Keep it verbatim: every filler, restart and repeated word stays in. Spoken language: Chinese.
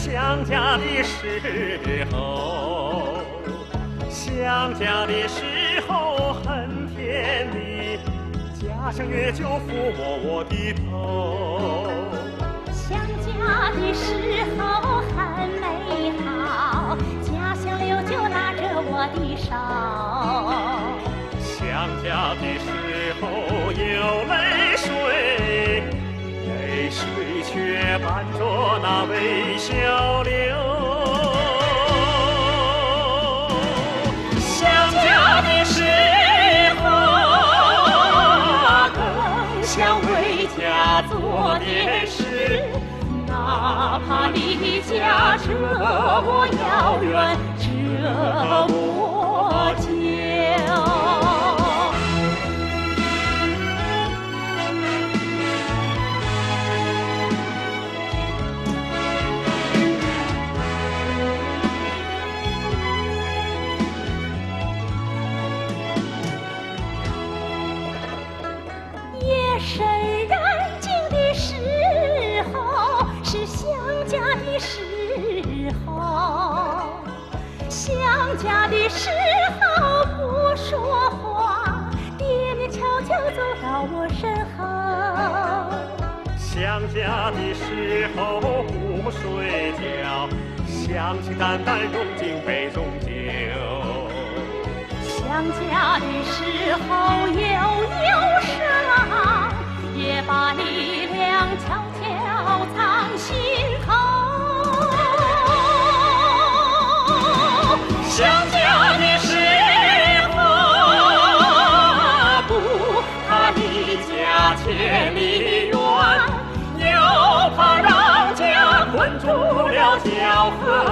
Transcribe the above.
想家的时候，想家的时候很甜蜜，家乡月就抚摸我的头。想家的时候很美好，家乡柳就拉着我的手。想家的时候有泪水，泪水却伴着那微笑流。 做点事，哪怕离家这么遥远，这么久。 家的时候不说话，爹娘悄悄走到我身后。想家的时候不睡觉，乡情淡淡融进杯中酒。想家的时候有忧伤，也把力量悄悄藏心头。 想家的时候，不怕离家千里远，又怕让家困住了脚和